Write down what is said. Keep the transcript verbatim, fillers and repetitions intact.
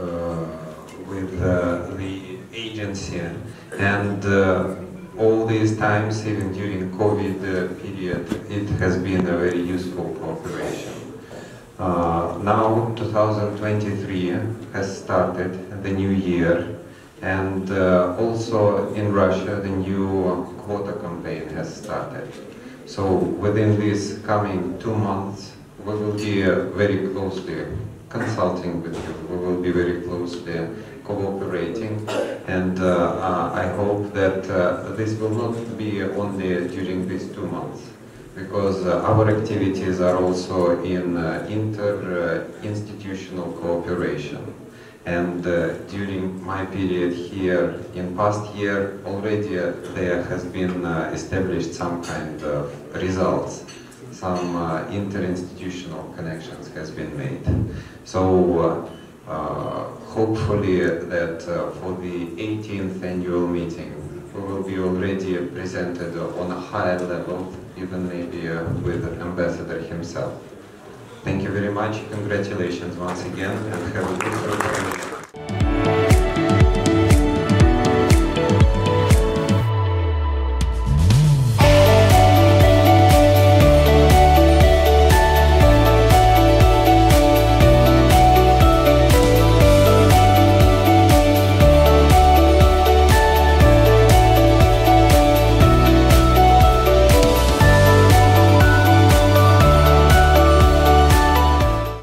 uh, with uh, the agency, and uh, all these times, even during COVID uh, period, it has been a very useful cooperation. Uh, now two thousand twenty-three has started, the new year, and uh, also in Russia the new quota campaign has started. So within these coming two months we will be uh, very closely consulting with you, we will be very closely cooperating, and uh, uh, I hope that uh, this will not be only during these two months, because uh, our activities are also in uh, inter-institutional uh, cooperation. And uh, during my period here, in past year, already uh, there has been uh, established some kind of results. Some uh, interinstitutional connections has been made. So uh, uh, hopefully that uh, for the eighteenth annual meeting we will be already presented on a higher level, even maybe uh, with Ambassador himself. Thank you very much, congratulations once again, and have a good program.